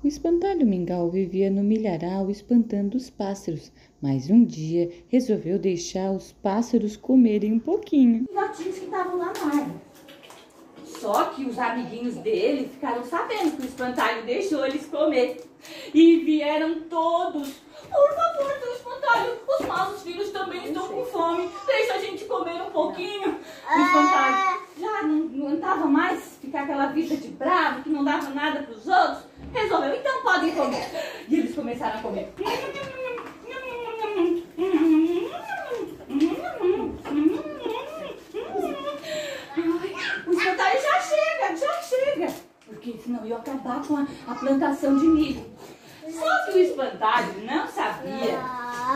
O espantalho Mingau vivia no milharal espantando os pássaros, mas um dia resolveu deixar os pássaros comerem um pouquinho. Os filhotinhos que estavam lá na área. Só que os amiguinhos dele ficaram sabendo que o espantalho deixou eles comer. E vieram todos. Por favor, seu espantalho, os nossos filhos também estão com fome. Deixa a gente comer um pouquinho. O espantalho já não aguentava mais ficar aquela vida de bravo, que não dava nada para os outros. Resolveu, então podem comer. E eles começaram a comer. O espantalho já chega. Porque senão ia acabar com a plantação de milho. Só que o espantalho não sabia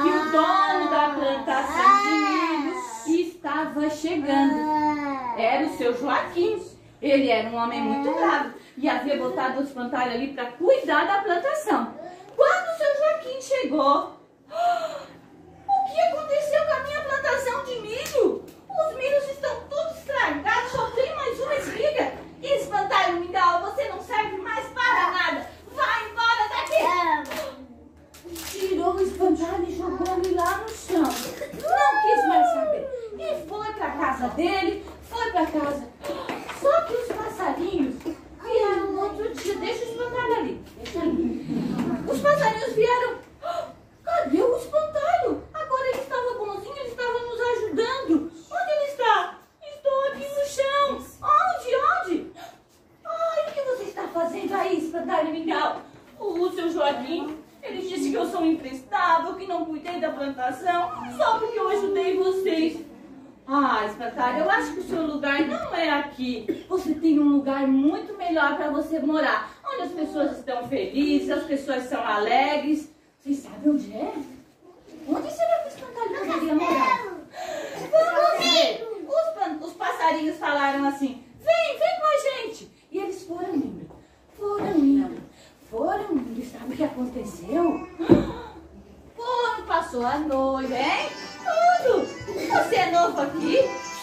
que o dono da plantação de milho estava chegando. Era o seu Joaquim. Ele era um homem muito bravo e havia botado o espantalho ali para cuidar da plantação. Quando o seu Joaquim chegou, o que aconteceu com a minha plantação de milho? Os milhos estão todos estragados, só tem mais uma espiga. Espantalho Mingau, você não serve mais para nada. Vai embora daqui! Tirou o espantalho e jogou ele lá no chão. Não quis mais saber. E foi para casa dele, foi para casa. Só que os passarinhos vieram no outro dia. Deixa o espantalho ali. Os passarinhos vieram. Cadê o espantalho? Agora ele estava bonzinho, ele estava nos ajudando. Onde ele está? Estou aqui no chão. Onde? Ai, o que você está fazendo aí, espantalho Mingau? O seu Joaquim, ele disse que eu sou imprestável, que não cuidei da plantação, só porque eu ajudei vocês. Ah, espantalho, eu acho que o seu lugar não é aqui. Você tem um lugar muito melhor para você morar, onde as pessoas estão felizes, as pessoas são alegres. Vocês sabem onde é? Onde será que o espantalho queria morar? Vamos! Os passarinhos falaram assim: vem com a gente! E eles foram indo. E sabe o que aconteceu? Como passou a noite, hein? Tudo! Você é novo aqui?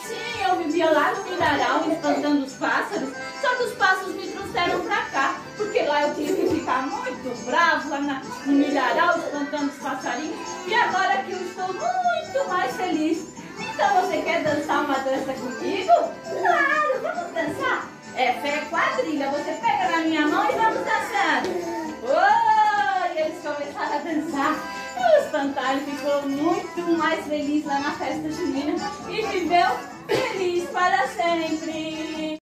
Sim, eu vivia lá no milharal, espantando os pássaros. Só que os pássaros me trouxeram pra cá, porque lá eu tive que ficar muito bravo, lá no milharal, espantando os passarinhos. E agora aqui eu estou muito mais feliz. Então você quer dançar uma dança comigo? Claro, vamos dançar. É pé quadrilha, você pega na minha mão e vamos dançando. Oh, e eles começaram a dançar. O espantalho ficou muito mais feliz lá na festa junina e viveu feliz para sempre.